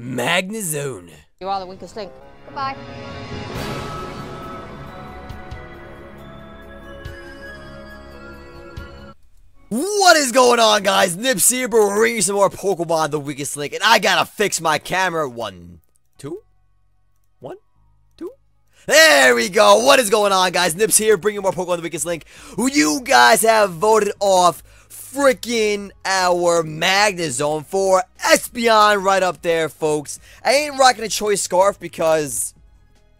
Magnezone. You are the weakest link. Goodbye. What is going on, guys? Nips here, but we're bringing some more Pokemon The Weakest Link, and I gotta fix my camera. One, two. There we go. What is going on, guys? Nips here, bringing more Pokemon The Weakest Link. You guys have voted off freaking our Magnezone for Espeon right up there, folks. I ain't rocking a Choice Scarf because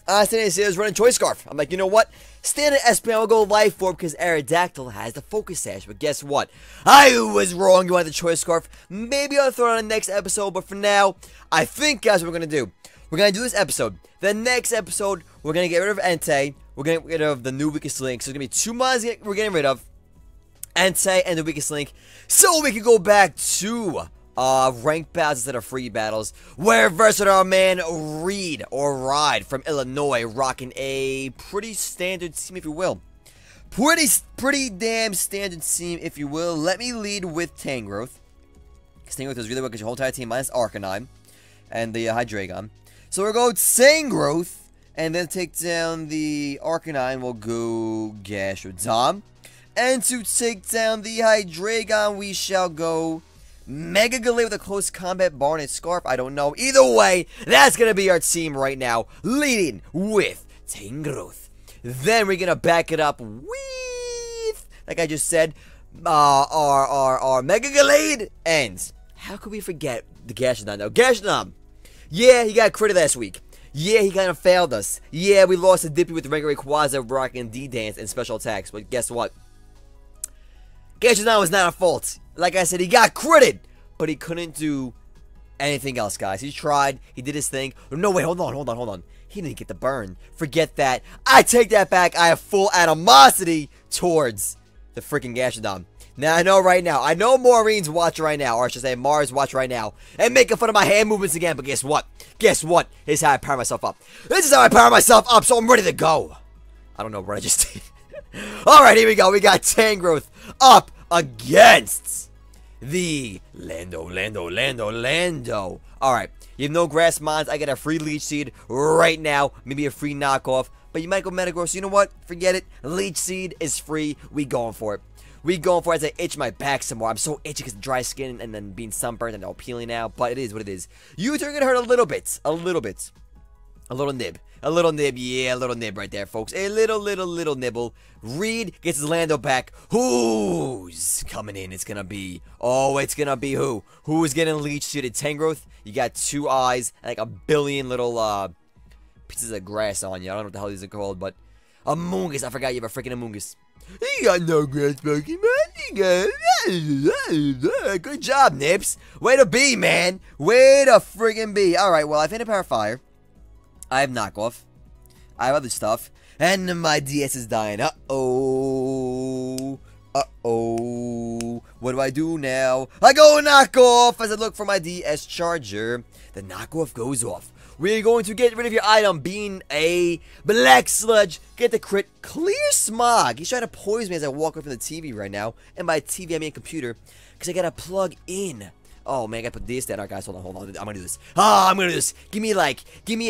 honestly, I was running Choice Scarf. I'm like, you know what? Standard Espeon will go Life Orb because Aerodactyl has the Focus Sash. But guess what? I was wrong. You want the Choice Scarf. Maybe I'll throw it on the next episode. But for now, I think, guys, what we're going to do. We're going to do this episode. The next episode, we're going to get rid of Entei. We're going to get rid of the new Weakest Link. So it's going to be two mods we're getting rid of. Entei and the Weakest Link. So we can go back to ranked battles instead of free battles. We're versus our man Reed or Ride from Illinois, rocking a pretty standard seam, if you will. Pretty damn standard seam, if you will. Let me lead with Tangrowth, because Tangrowth does really well because your whole entire team minus Arcanine and the Hydreigon. So we'll go Tangrowth and then take down the Arcanine. We'll go Gastrodon, and to take down the Hydreigon, we shall go Mega Gallade with a close combat Barnet Scarf. I don't know. Either way, that's going to be our team right now, leading with Tangrowth. Then we're going to back it up with, like I just said, our Mega Gallade. And how could we forget the Gastrodon, though? Gastrodon, yeah, he got critted last week. Yeah, he kind of failed us. Yeah, we lost to Dippy with regular Quaza, Rock, and D-Dance and special attacks. But guess what? Gastrodon was not our fault. Like I said, he got critted, but he couldn't do anything else, guys. He tried. He did his thing. No, wait, hold on. He didn't get the burn. Forget that. I take that back. I have full animosity towards the freaking Gastrodon. Now, I know right now. I know Maureen's watching right now, or I should say Mars watching right now, and making fun of my hand movements again, but guess what? Guess what? Here's how I power myself up. This is how I power myself up, so I'm ready to go. I don't know what I just did. All right, here we go. We got Tangrowth up against the Lando. Alright, you have no grass mons. I get a free leech seed right now. Maybe a free knockoff. But you might go Metagross. You know what? Forget it. Leech seed is free. We going for it. We going for it as I itch my back some more. I'm so itchy because of dry skin and then being sunburned and all peeling now. But it is what it is. You two are going to hurt a little bit. A little bit. A little nib. A little nib, yeah, a little nib right there, folks. A little nibble. Reed gets his Lando back. Who's coming in? It's gonna be, oh, it's gonna be who? Who's getting leech-seeded? Tangrowth, you got two eyes, and like a billion little, pieces of grass on you. I don't know what the hell these are called, but Amoonguss, I forgot you have a freaking Amoonguss. You got no grass Pokemon. Good job, Nips. Way to be, man. Way to friggin' be. Alright, well, I've hit a Power Fire. I have knockoff. I have other stuff. And my DS is dying. Uh-oh. Uh-oh. What do I do now? I go knockoff as I look for my DS charger. The knockoff goes off. We're going to get rid of your item being a Black Sludge. Get the crit. Clear Smog. He's trying to poison me as I walk away from the TV right now. And by TV, I mean computer. Because I got to plug in. Oh man, I gotta put this down. Alright guys, hold on, I'm gonna do this. I'm gonna do this. Give me a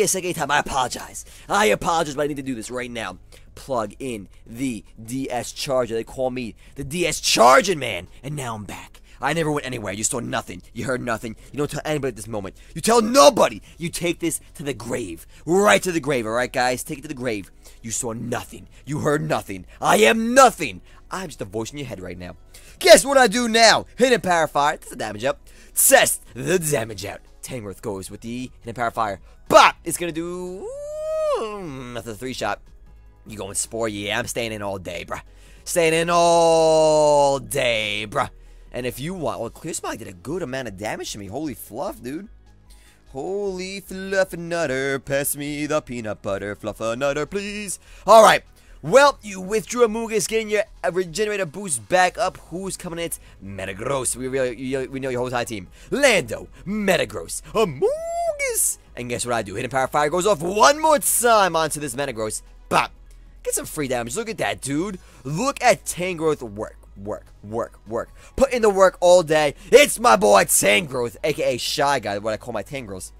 second time. I apologize, but I need to do this right now. Plug in the DS charger. They call me the DS charging man, and now I'm back. I never went anywhere. You saw nothing. You heard nothing. You don't tell anybody at this moment. You tell nobody. You take this to the grave. Right to the grave, alright guys? Take it to the grave. You saw nothing. You heard nothing. I am nothing. I'm just a voice in your head right now. Guess what I do now? Hidden Power Fire. That's the damage up. Test the damage out. Tangrowth goes with the Hidden Power Fire. Bop! It's gonna do that's a three shot. You going Spore? Yeah, I'm staying in all day, bruh. Staying in all day, bruh. And if you want, well, Clear Smog did a good amount of damage to me. Holy fluff, dude. Holy fluff nutter. Pass me the peanut butter fluff nutter, please. Alright. Well, you withdrew Amoonguss, getting your regenerator boost back up. Who's coming in? It's Metagross. We know your whole entire team. Lando, Metagross, Amoonguss. And guess what I do? Hidden Power Fire goes off one more time onto this Metagross. Bop. Get some free damage. Look at that, dude. Look at Tangrowth work. Work. Put in the work all day. It's my boy Tangrowth, a.k.a. Shy Guy, what I call my Tangrowths.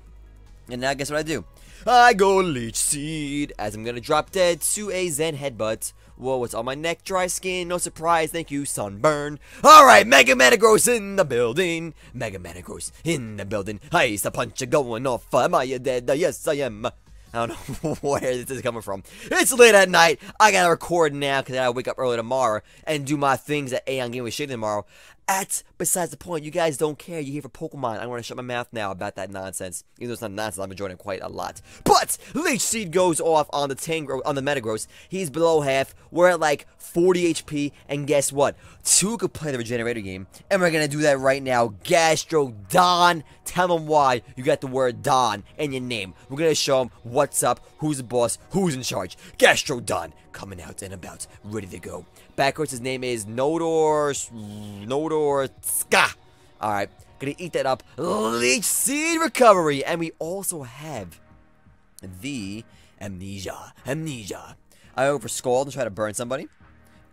And now guess what I do? I go Leech Seed, as I'm gonna drop dead to a Zen Headbutt. Whoa, what's on my neck? Dry skin, no surprise, thank you, sunburn. Alright, Mega Metagross in the building. Mega Metagross in the building. Hey, it's a puncher going off. Am I dead? Yes, I am. I don't know where this is coming from. It's late at night. I gotta record now because I wake up early tomorrow and do my things at 8 on Game with Shady tomorrow. That's besides the point. You guys don't care. You're here for Pokemon. I want to shut my mouth now about that nonsense. Even though it's not nonsense, I'm enjoying it quite a lot. But Leech Seed goes off on the Metagross. He's below half. We're at like 40 HP. And guess what? Two could play the Regenerator game. And we're gonna do that right now. Gastrodon. Tell them why you got the word Don in your name. We're gonna show them what's up, who's the boss, who's in charge. Gastrodon coming out and about, ready to go. Backwards, his name is Nodorska. Alright, gonna eat that up. Leech Seed Recovery. And we also have the Amnesia. I go for Scald and try to burn somebody.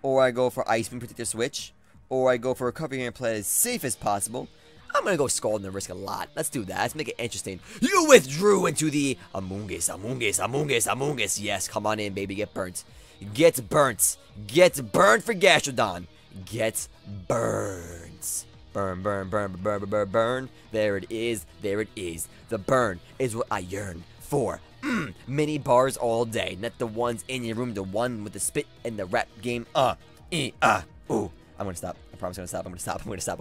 Or I go for Ice Beam, protect their switch. Or I go for Recovery and play as safe as possible. I'm gonna go Scald and risk a lot. Let's do that. Let's make it interesting. You withdrew into the Amoonguss, Amoonguss. Yes, come on in, baby. Get burnt. Gets burnt for Gastrodon. Gets burns. Burn. There it is. The burn is what I yearn for. Mini bars all day. Not the ones in your room. The one with the spit and the rap game. Ooh. I'm gonna stop. I promise I'm gonna stop.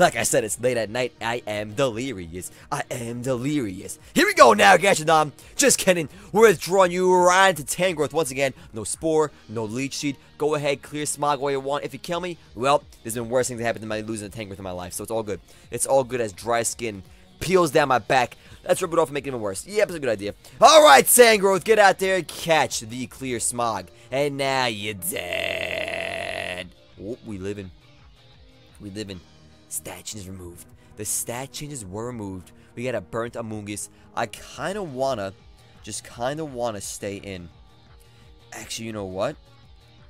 Like I said, it's late at night. I am delirious. Here we go now, Gastrodon. Just kidding. We're withdrawing you right into Tangrowth once again. No Spore, no Leech Seed. Go ahead, clear Smog all you want. If you kill me, well, there's been worse things that happened to my losing a Tangrowth in my life. So it's all good. It's all good as dry skin peels down my back. Let's rip it off and make it even worse. Yep, it's a good idea. Alright, Tangrowth, get out there. Catch the clear Smog. And now you're dead. Oh, we living. Stat change is removed. The stat changes were removed. We got a burnt Amoonguss. I kind of wanna stay in. Actually, you know what?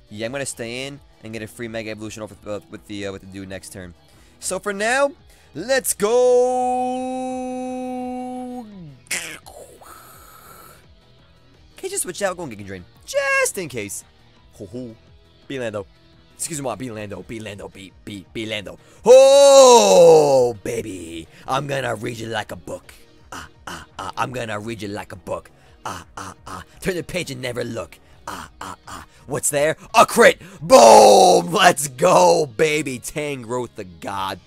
Yeah, I'm gonna stay in and get a free Mega Evolution off with the dude next turn. So for now, let's go. Can you just switch out? Go and Giga Drain, just in case. Ho ho, be Lando. Excuse me, be Lando. Oh, baby. I'm gonna read you like a book. Turn the page and never look. What's there? A crit. Boom. Let's go, baby. Tangrowth the god.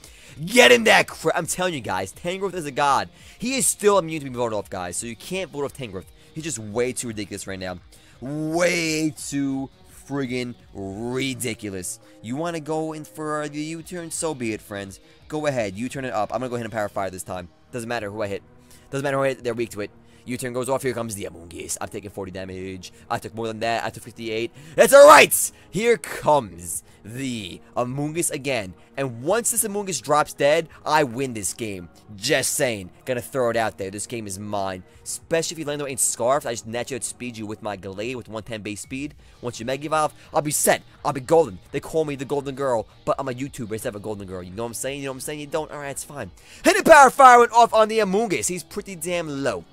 Get him that crit. I'm telling you guys, Tangrowth is a god. He is still immune to being voted off, guys. So you can't vote off Tangrowth. He's just way too ridiculous right now. Way too friggin' ridiculous. You want to go in for the U-turn? So be it, friends. Go ahead. U-turn it up. I'm going to go ahead and Power Fire this time. Doesn't matter who I hit. They're weak to it. U-turn goes off. Here comes the Amoonguss. I'm taking 40 damage. I took more than that. I took 58. That's alright! Here comes the Amoonguss again. And once this Amoonguss drops dead, I win this game. Just saying. Gonna throw it out there. This game is mine. Especially if you Lando ain't Scarfed. I just naturally outspeed you with my Gallade with 110 base speed. Once you Mega Evolve, I'll be set. I'll be golden. They call me the Golden Girl, but I'm a YouTuber instead of a Golden Girl. You know what I'm saying? You don't? Alright, it's fine. Hidden Power Fire went off on the Amoonguss. He's pretty damn low.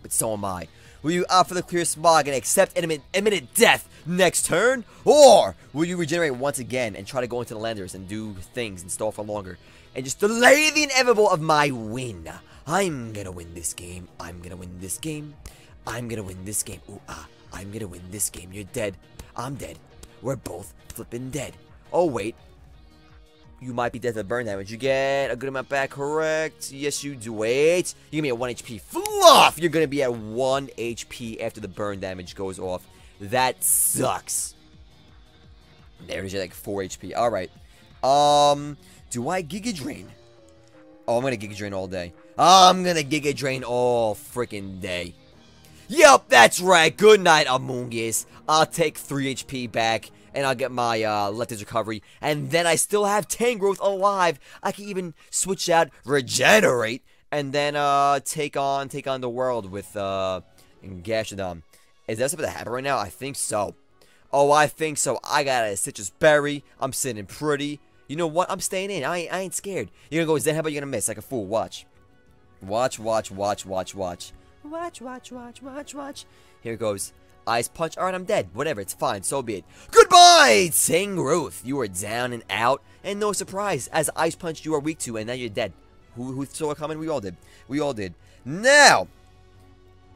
But so am I. Will you opt for the clear Smog and accept imminent death next turn? Or will you regenerate once again and try to go into the Landorus and do things and stall for longer? And just delay the inevitable of my win. I'm gonna win this game. I'm gonna win this game. You're dead. I'm dead. We're both flippin' dead. Oh, wait. You might be dead to burn damage. You get a good amount back, correct? Yes, you do. Wait. You give me a 1 HP. Fluff! You're going to be at 1 HP after the burn damage goes off. That sucks. There is like 4 HP. Alright. Do I Giga Drain? Oh, I'm going to Giga Drain all day. Yep, that's right. Good night, Amoonguss. I'll take 3 HP back. And I'll get my Leech Recovery. And then I still have Tangrowth alive. I can even switch out, regenerate, and then take on the world with Gastrodon. Is that something that happened right now? I think so. Oh, I think so. I got a Citrus Berry. I'm sitting pretty. You know what? I'm staying in. I ain't scared. You're gonna go Zen Headbutt, you're gonna miss like a fool. Watch. Watch. Watch. Here goes. Ice punch. Alright, I'm dead. Whatever, it's fine. So be it. Goodbye, Tangrowth. You are down and out. And no surprise, as ice punch you are weak to, and now you're dead. Who saw it coming? We all did. Now,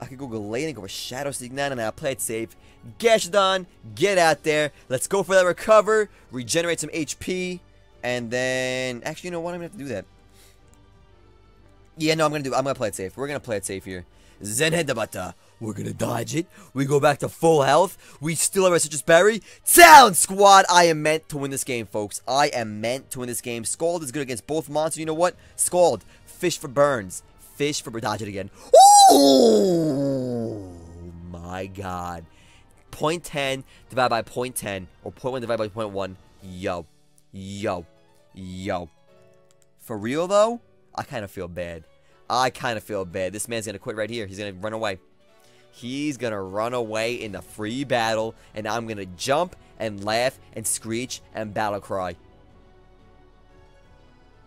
I could go Gallade and go for Shadow Seek. Now, play it safe. Gastrodon, get out there. Let's go for that recover. Regenerate some HP. And then, actually, you know what? I'm going to have to do that. Yeah, no, I'm going to play it safe. We're going to play it safe here. Zenhedabata. We're going to dodge it. We go back to full health. We still have our Citrus Berry. Town Squad! I am meant to win this game, folks. I am meant to win this game. Scald is good against both monsters. You know what? Scald. Fish for burns. Fish for dodge it again. Oh my god. 0.10 divided by 0.10. Or 0.1 divided by 0.1. Yo. For real, though? I kind of feel bad. This man's going to quit right here. He's going to run away. He's going to run away in the free battle, and I'm going to jump and laugh and screech and battle cry.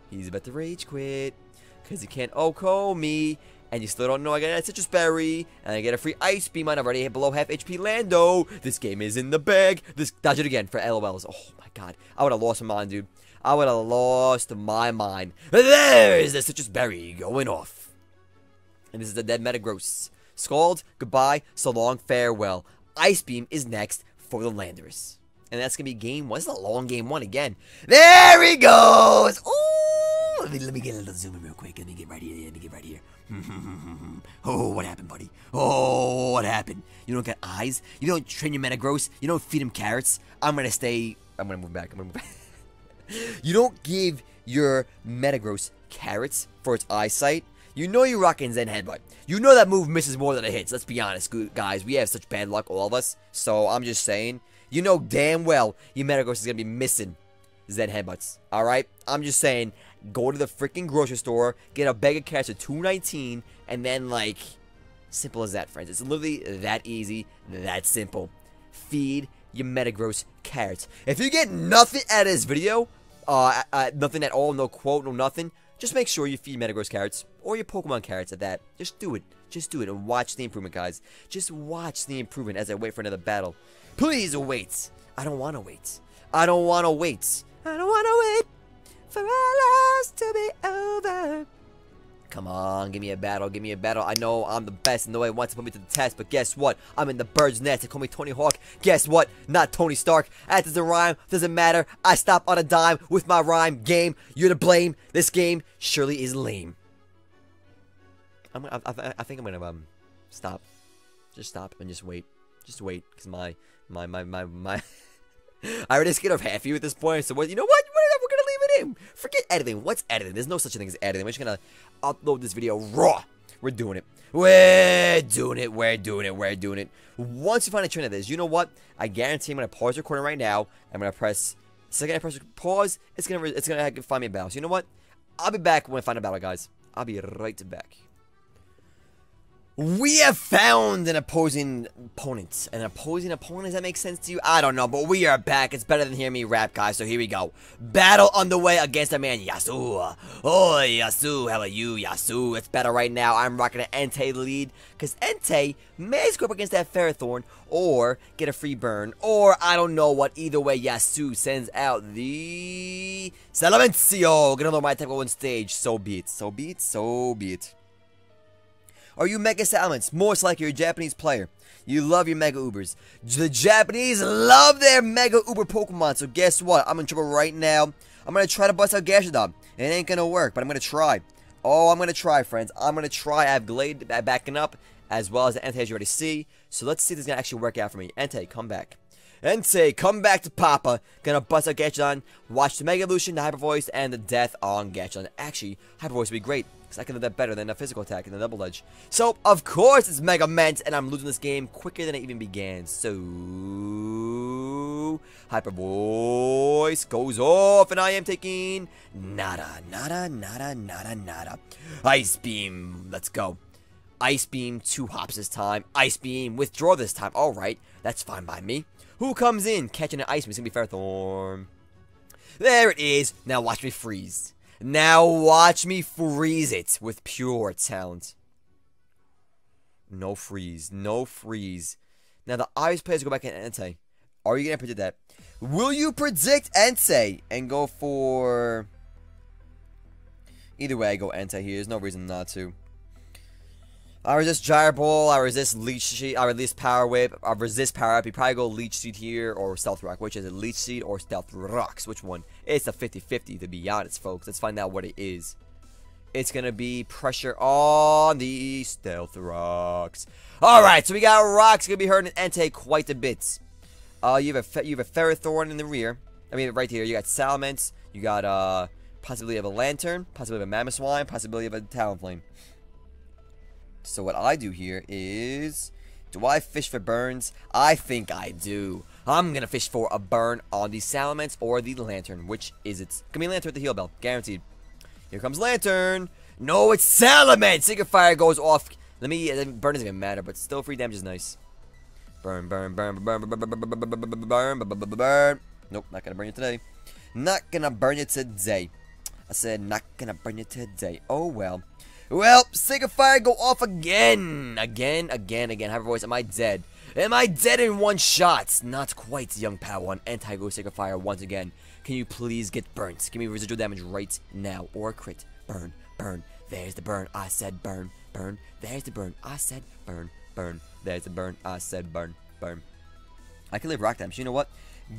He's about to rage quit because he can't OHKO me, and you still don't know I got a Citrus Berry, and I get a free Ice Beam on. I've already hit below half HP Lando. This game is in the bag. This dodge it again for LOLs. Oh, my God. I would have lost my mind, dude. I would have lost my mind. There's the Citrus Berry going off. And this is the dead Metagross. Scald, goodbye, so long, farewell. Ice Beam is next for the Landorus. And that's going to be game one. It's not long game one again. There he goes! Ooh! Let me get a little zoom in real quick. Let me get right here. Oh, what happened, buddy? Oh, what happened? You don't get eyes? You don't train your Metagross? You don't feed him carrots? I'm going to move back. You don't give your Metagross carrots for its eyesight. You know you're rocking Zen Headbutt. You know that move misses more than it hits. Let's be honest, guys. We have such bad luck, all of us. So I'm just saying, you know damn well your Metagross is going to be missing Zen Headbutts. All right? I'm just saying, go to the freaking grocery store, get a bag of carrots for $2.19, and then, like, simple as that, friends. It's literally that easy, that simple. Feed your Metagross carrots. If you get nothing out of this video, nothing at all, no quote, no nothing, just make sure you feed Metagross carrots, or your Pokemon carrots at that. Just do it, and watch the improvement, guys. Just watch the improvement as I wait for another battle. Please wait. I don't want to wait for our lives to be over. Come on, give me a battle. I know I'm the best and nobody wants to put me to the test, but guess what? I'm in the bird's nest. They call me Tony Hawk. Guess what? Not Tony Stark. That doesn't rhyme. Doesn't matter. I stop on a dime with my rhyme game. You're to blame. This game surely is lame. I think I'm gonna stop. Just stop and just wait. Just wait, because my I already scared off half you at this point, so what, you know what? We're gonna leave it in. Forget editing. What's editing? There's no such thing as editing. We're just gonna upload this video raw. We're doing it. Once you find a trend of this, you know what? I guarantee I'm gonna pause recording right now. I'm gonna press second. I press pause. It's gonna find me a battle. So you know what? I'll be back when I find a battle, guys. I'll be right back. We have found an opposing opponent. Does that make sense to you? I don't know, but we are back. It's better than hearing me rap, guys, so here we go. Battle underway against a man, Yasu. Oh, Yasu, how are you, Yasu? It's better right now. I'm rocking an Entei lead, because Entei may screw up against that Ferrothorn, or get a free burn, or I don't know what. Either way, Yasu sends out the Salamence. Get another my attack on one stage. So be it. Are you Mega Salamence? Most likely you're a Japanese player. You love your Mega Ubers. The Japanese love their Mega Uber Pokemon. So guess what? I'm in trouble right now. I'm going to try to bust out Gastrodon. It ain't going to work, but I'm going to try. Oh, I'm going to try, friends. I'm going to try. I have Gallade backing up, as well as the Entei, as you already see. So let's see if this is going to actually work out for me. Entei, come back. Entei, come back to Papa. Gonna bust out Gastrodon. Watch the Mega Evolution, the Hyper Voice, and the death on Gastrodon. Actually, Hyper Voice would be great, because I can do that better than a physical attack and a double edge. So, of course, it's Mega Meant, and I'm losing this game quicker than it even began. So, Hyper Voice goes off, and I am taking nada. Ice Beam, let's go. Ice Beam, 2 hops this time. Ice Beam, withdraw this time. All right, that's fine by me. Who comes in? Catching an Ice Beam. It's going to be Ferrothorn. There it is. Now watch me freeze. Now watch me freeze it with pure talent. No freeze. No freeze. Now, the obvious play is go back and Entei. Are you going to predict that? Will you predict Entei and go for... Either way, I go Entei here. There's no reason not to. I resist Gyro Ball. I resist Leech Seed. I resist Power Whip. I resist Power Up. You probably go Leech Seed here or Stealth Rock. Which is it? Leech Seed or Stealth Rocks? Which one? It's a 50-50, to be honest, folks. Let's find out what it is. It's going to be pressure on the Stealth Rocks. Alright, so we got Rocks. Going to be hurting Entei quite a bit. You have a Ferrothorn in the rear. I mean, right here. You got Salamence. You got, possibility of a Lantern. Possibility of a Mamoswine. Possibility of a Talonflame. So what I do here is... Do I fish for burns? I think I do. I'm going to fish for a burn on the Salamence or the Lantern. Which is it? Give me Lantern with the heal bell. Guaranteed. Here comes Lantern. No, it's Salamence. Secret Fire goes off. Burn doesn't even matter, but still free damage is nice. Burn, burn, burn, burn, burn, burn, burn, burn, burn, burn, burn. Nope, not going to burn you today. Not going to burn you today. I said not going to burn you today. Oh, well. Well, Sega Fire go off again. Again. Have a voice. Am I dead? Am I dead in one shot? Not quite, young Padawan. Entei go Sega Fire once again. Can you please get burnt? Give me residual damage right now. Or crit. Burn. Burn. There's the burn. I said burn. Burn. There's the burn. I said burn. Burn. There's the burn. I said burn. Burn. I can live rock damage. You know what?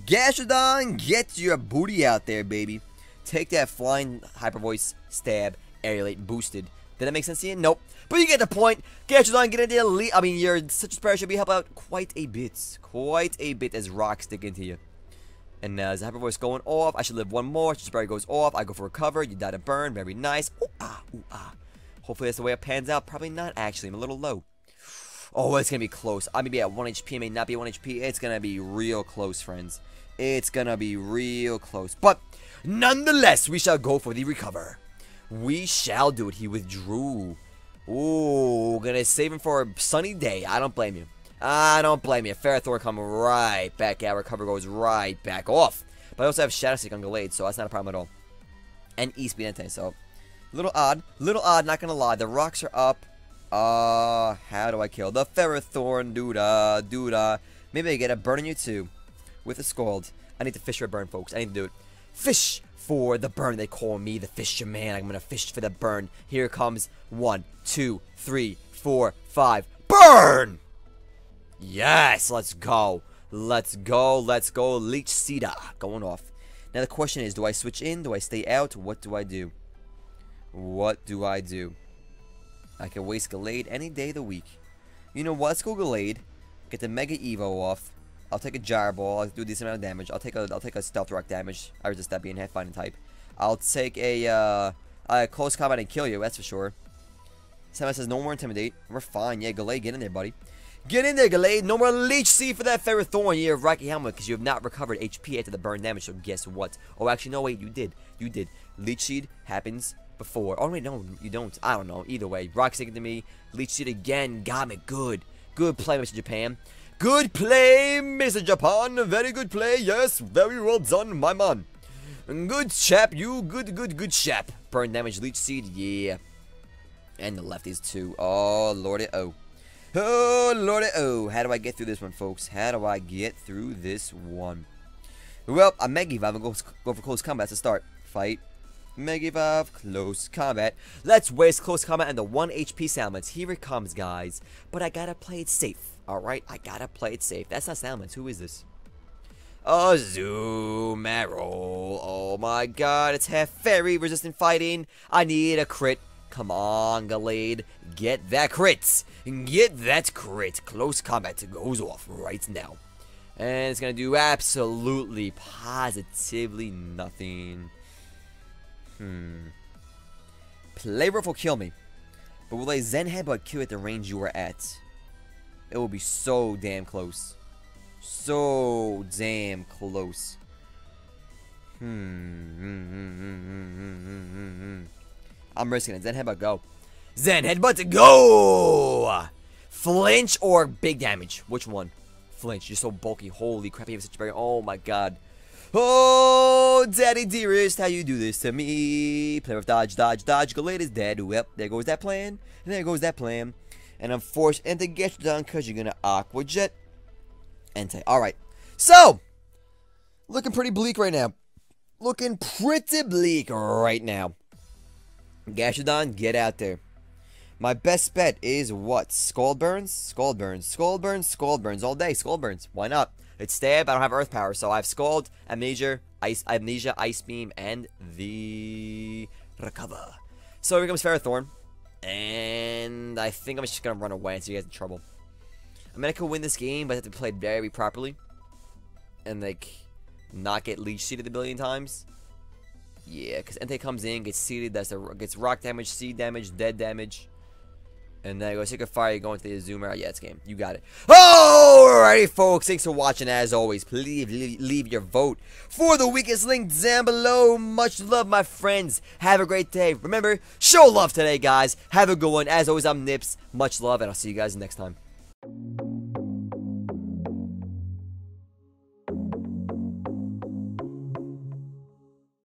Gastrodon, get your booty out there, baby. Take that flying hyper voice. Stab. Aerolate. Boosted. Did that make sense to you? Nope. But you get the point. Gastrodon, get in there. I mean, your such a prayer should be help out quite a bit. Quite a bit as rocks stick into you. And now the hyper voice going off. I should live one more. Such a prayer goes off. I go for recover. You die to burn. Very nice. Ooh, ah, ooh, ah. Hopefully that's the way it pans out. Probably not, actually. I'm a little low. Oh, it's going to be close. I may be at 1 HP. I may not be at 1 HP. It's going to be real close, friends. It's going to be real close. But nonetheless, we shall go for the recover. We shall do it. He withdrew. Ooh, gonna save him for a sunny day. I don't blame you. I don't blame you. Ferrothorn come right back out. Recover goes right back off. But I also have Shadow Stick on Gallade, so that's not a problem at all. And Espeon Entei, so. Little odd. Little odd, not gonna lie. The rocks are up. How do I kill the Ferrothorn? Doodah, doodah. Maybe I get a burn on you too. With a Scald. I need to fish for a burn, folks. I need to do it. Fish! For the burn, they call me the fisherman. I'm gonna fish for the burn. Here comes 1, 2, 3, 4, 5. Burn! Yes, let's go. Let's go, let's go. Leech Cedar going off. Now the question is, do I switch in? Do I stay out? What do I do? What do I do? I can waste Gallade any day of the week. You know what? Let's go Gallade. Get the Mega Evo off. I'll take a Gyro Ball. I'll do a decent amount of damage. I'll take a Stealth Rock damage. I resist that being half fighting type. I'll take a close combat and kill you. That's for sure. Samus says no more intimidate. We're fine. Yeah, Gallade, get in there, buddy. Get in there, Gallade. No more Leech Seed for that Ferrothorn. You're Rocky Helmet because you have not recovered HP after the burn damage. So guess what? Oh, actually, no, wait, you did. You did. Leech Seed happens before. Oh wait, no, you don't. I don't know. Either way, Rock's taking to me. Leech Seed again. Got me. Good. Good play, Mr. Japan. Good play, Mr. Japan. Very good play. Yes, very well done, my man. Good chap, you. Good chap. Burn damage, Leech Seed. Yeah. And the lefties, too. Oh, lordy, oh. Oh, lordy, oh. How do I get through this one, folks? How do I get through this one? Well, I'm Mega Evolve. I'm going to go for close combat to start. Fight. Mega Evolve, close combat. Let's waste close combat and the 1 HP Salamence. Here it comes, guys. But I got to play it safe. Alright, I gotta play it safe. That's not Salamence. Who is this? Azumarill. Oh my god, it's half fairy resistant fighting. I need a crit. Come on, Gallade. Get that crit. Get that crit. Close combat goes off right now. And it's gonna do absolutely, positively nothing. Play Riff will kill me. But will a Zen Headbutt kill at the range you were at? It will be so damn close. So damn close. I'm risking it. Zen Headbutt, go. Zen Headbutt to go! Flinch or big damage? Which one? Flinch. You're so bulky. Holy crap. You have such a barrier. Oh my god. Oh, daddy dearest, how you do this to me? Play with dodge, dodge, dodge. Gallade is dead. Yep, there goes that plan. And there goes that plan. and I'm forced into Gastrodon because you're gonna Aqua Jet Entei. Alright, so looking pretty bleak right now. Looking pretty bleak right now. Gastrodon, get out there. My best bet is what? Scald burns all day. Scald burns. Why not? It's stab. I don't have earth power, so I have scald, amnesia, ice beam, and the recover. So here comes Ferrothorn, and I think I'm just gonna run away and so you guys in trouble. I mean, I could win this game, but I have to play it very properly, and like not get leech seeded a billion times. Yeah, because Entei comes in, gets seeded, gets rock damage, seed damage, dead damage. And then I go take a fire, you're going to the Azumarill. Yeah, it's game. You got it. Alrighty, folks. Thanks for watching. As always, please leave your vote for the weakest link down below. Much love, my friends. Have a great day. Remember, show love today, guys. Have a good one. As always, I'm Nips. Much love, and I'll see you guys next time.